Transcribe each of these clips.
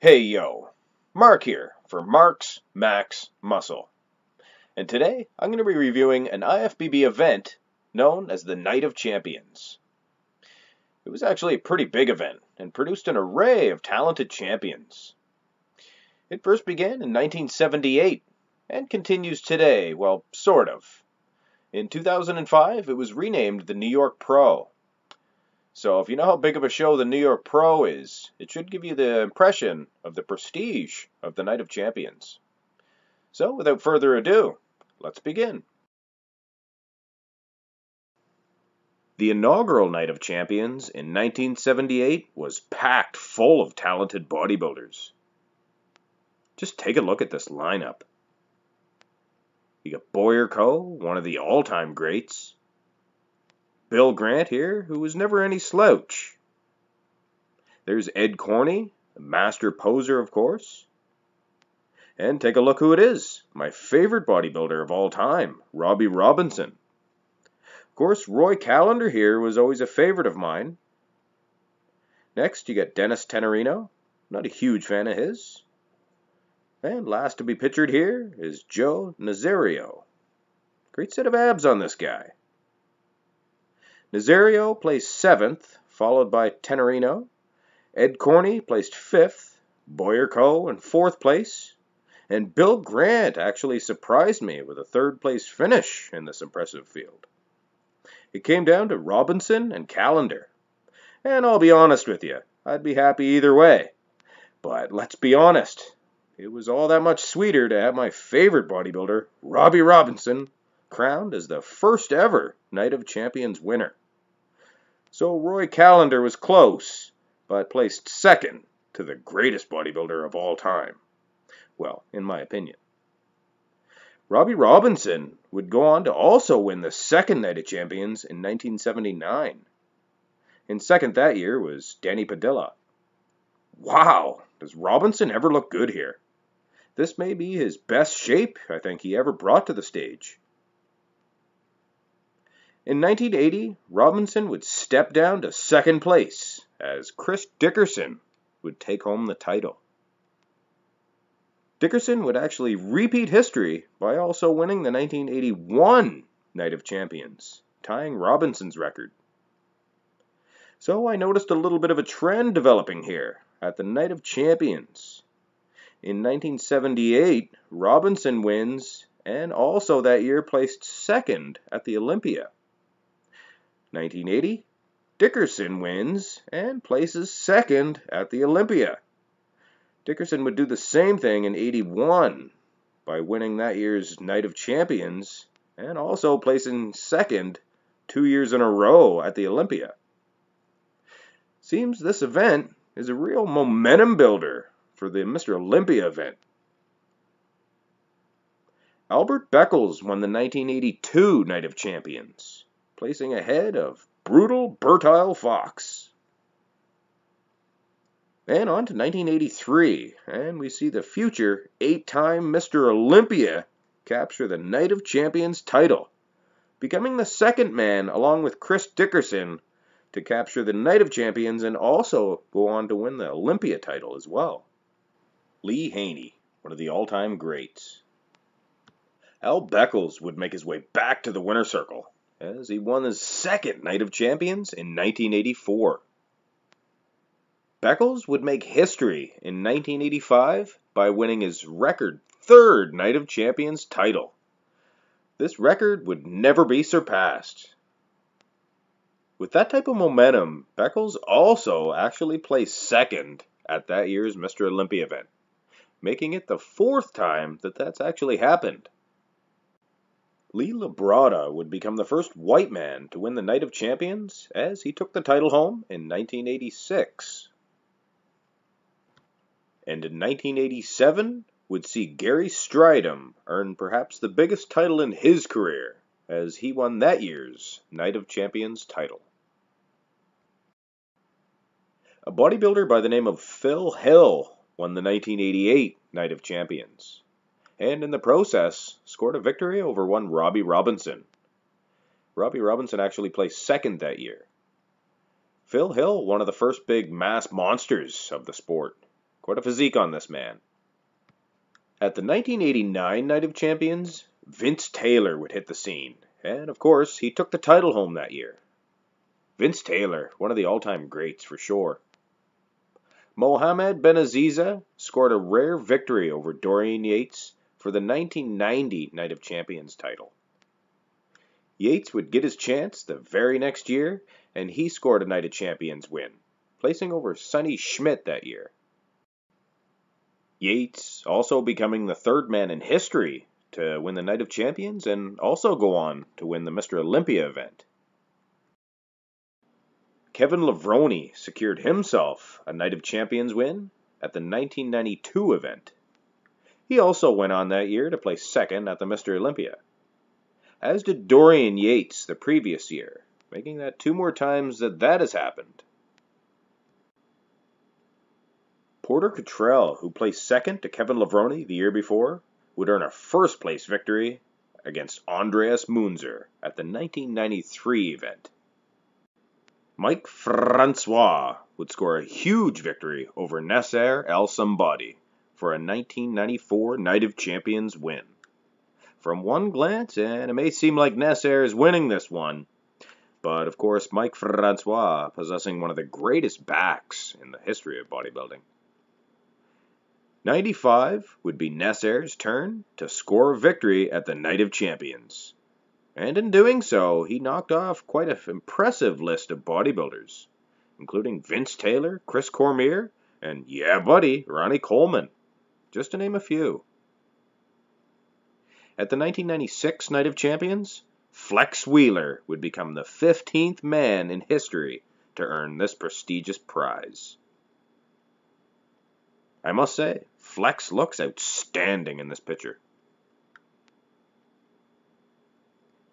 Hey yo, Mark here for Marx Max Muscle, and today I'm going to be reviewing an IFBB event known as the Night of Champions. It was actually a pretty big event and produced an array of talented champions. It first began in 1978 and continues today, well, sort of. In 2005 it was renamed the New York Pro. So if you know how big of a show the New York Pro is, it should give you the impression of the prestige of the Night of Champions. So without further ado, let's begin. The inaugural Night of Champions in 1978 was packed full of talented bodybuilders. Just take a look at this lineup. You got Boyer Coe, one of the all-time greats. Bill Grant here, who was never any slouch. There's Ed Corney, the master poser, of course. And take a look who it is, my favorite bodybuilder of all time, Robbie Robinson. Of course, Roy Callender here was always a favorite of mine. Next, you got Dennis Tinerino, not a huge fan of his. And last to be pictured here is Joe Nazario. Great set of abs on this guy. Nazario placed 7th, followed by Tinerino. Ed Corney placed 5th, Boyer Coe in 4th place, and Bill Grant actually surprised me with a 3rd place finish in this impressive field. It came down to Robinson and Callender, and I'll be honest with you, I'd be happy either way. But let's be honest, it was all that much sweeter to have my favorite bodybuilder, Robbie Robinson, crowned as the first ever Night of Champions winner. So Roy Callender was close, but placed second to the greatest bodybuilder of all time. Well, in my opinion. Robbie Robinson would go on to also win the second Night of Champions in 1979. In second that year was Danny Padilla. Wow, does Robinson ever look good here? This may be his best shape I think he ever brought to the stage. In 1980, Robinson would step down to second place as Chris Dickerson would take home the title. Dickerson would actually repeat history by also winning the 1981 Night of Champions, tying Robinson's record. So I noticed a little bit of a trend developing here at the Night of Champions. In 1978, Robinson wins and also that year placed second at the Olympia. 1980, Dickerson wins and places second at the Olympia. Dickerson would do the same thing in 81 by winning that year's Night of Champions and also placing second 2 years in a row at the Olympia. Seems this event is a real momentum builder for the Mr. Olympia event. Albert Beckles won the 1982 Night of Champions, placing ahead of brutal Bertil Fox. And on to 1983, and we see the future 8-time Mr. Olympia capture the Night of Champions title, becoming the second man along with Chris Dickerson to capture the Night of Champions and also go on to win the Olympia title as well. Lee Haney, one of the all-time greats. Al Beckles would make his way back to the winner's circle, as he won his second Night of Champions in 1984. Beckles would make history in 1985 by winning his record 3rd Night of Champions title. This record would never be surpassed. With that type of momentum, Beckles also actually placed second at that year's Mr. Olympia event, making it the 4th time that's actually happened. Lee Labrada would become the first white man to win the Night of Champions as he took the title home in 1986. And in 1987 would see Gary Strydom earn perhaps the biggest title in his career as he won that year's Night of Champions title. A bodybuilder by the name of Phil Hill won the 1988 Night of Champions, and in the process scored a victory over one Robbie Robinson. Robbie Robinson actually placed second that year. Phil Hill, one of the first big mass monsters of the sport. Quite a physique on this man. At the 1989 Night of Champions, Vince Taylor would hit the scene, and of course he took the title home that year. Vince Taylor, one of the all-time greats for sure. Mohamed Benaziza scored a rare victory over Dorian Yates for the 1990 Night of Champions title. Yates would get his chance the very next year, and he scored a Night of Champions win, placing over Sonny Schmidt that year. Yates also becoming the third man in history to win the Night of Champions and also go on to win the Mr. Olympia event. Kevin Levrone secured himself a Night of Champions win at the 1992 event. He also went on that year to place second at the Mr. Olympia, as did Dorian Yates the previous year, making that two more times that has happened. Porter Cuttrell, who placed second to Kevin Levrone the year before, would earn a first-place victory against Andreas Munzer at the 1993 event. Mike Francois would score a huge victory over Nasser El Sonbaty for a 1994 Night of Champions win. From one glance, and it may seem like Nasser is winning this one, but of course Mike Francois possessing one of the greatest backs in the history of bodybuilding. 95 would be Nasser's turn to score a victory at the Night of Champions. And in doing so, he knocked off quite an impressive list of bodybuilders, including Vince Taylor, Chris Cormier, and, yeah buddy, Ronnie Coleman, just to name a few. At the 1996 Night of Champions, Flex Wheeler would become the 15th man in history to earn this prestigious prize. I must say, Flex looks outstanding in this picture.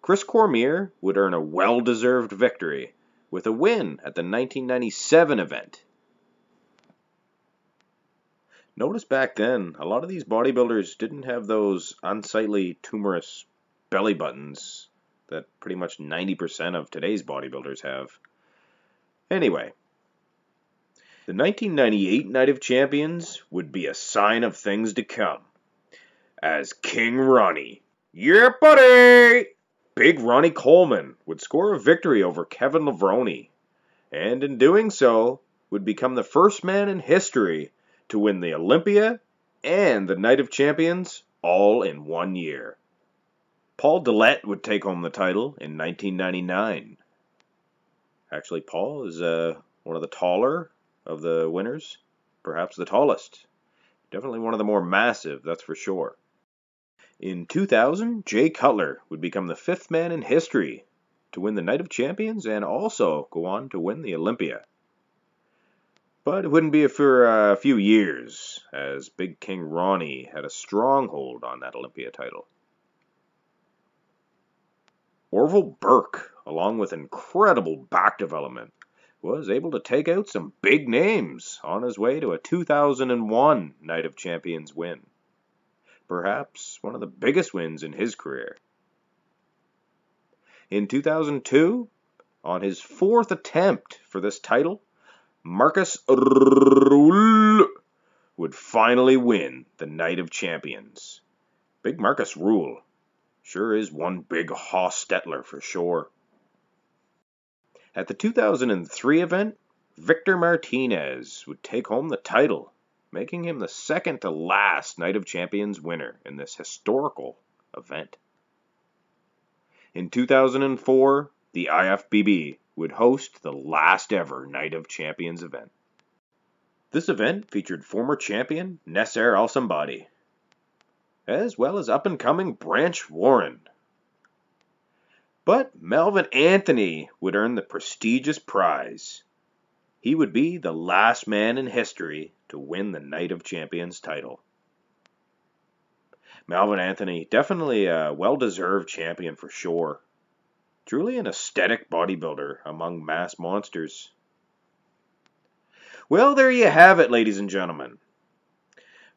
Chris Cormier would earn a well-deserved victory with a win at the 1997 event. Notice back then, a lot of these bodybuilders didn't have those unsightly, tumorous belly buttons that pretty much 90% of today's bodybuilders have. Anyway, the 1998 Night of Champions would be a sign of things to come, as King Ronnie, yeah buddy! Big Ronnie Coleman would score a victory over Kevin Levrone, and in doing so, would become the first man in history to win the Olympia and the Night of Champions all in one year. Paul Dillette would take home the title in 1999. Actually, Paul is one of the taller of the winners, perhaps the tallest. Definitely one of the more massive, that's for sure. In 2000, Jay Cutler would become the fifth man in history to win the Night of Champions and also go on to win the Olympia. But it wouldn't be for a few years, as Big King Ronnie had a stronghold on that Olympia title. Orville Burke, along with incredible back development, was able to take out some big names on his way to a 2001 Night of Champions win. Perhaps one of the biggest wins in his career. In 2002, on his fourth attempt for this title, Marcus Ruhl would finally win the Night of Champions. Big Marcus Ruhl sure is one big hostetler for sure. At the 2003 event, Victor Martinez would take home the title, making him the second to last Night of Champions winner in this historical event. In 2004, the IFBB would host the last ever Night of Champions event. This event featured former champion Nasser El Sonbaty, as well as up-and-coming Branch Warren, But Melvin Anthony would earn the prestigious prize. He would be the last man in history to win the Night of Champions title. Melvin Anthony, definitely a well-deserved champion for sure. Truly an aesthetic bodybuilder among mass monsters. Well, there you have it, ladies and gentlemen.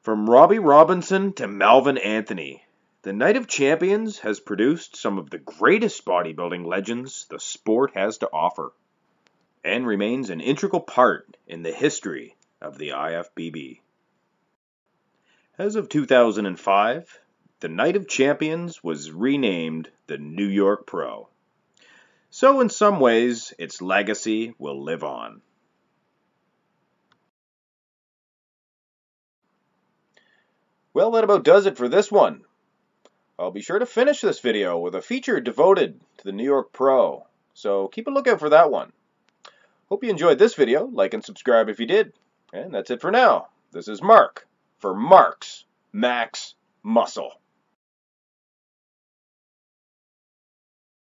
From Robbie Robinson to Melvin Anthony, the Night of Champions has produced some of the greatest bodybuilding legends the sport has to offer, and remains an integral part in the history of the IFBB. As of 2005, the Night of Champions was renamed the New York Pro. So in some ways, its legacy will live on. Well, that about does it for this one. I'll be sure to finish this video with a feature devoted to the New York Pro, so keep a lookout for that one. Hope you enjoyed this video. Like and subscribe if you did. And that's it for now. This is Mark for Marx Max Muscle.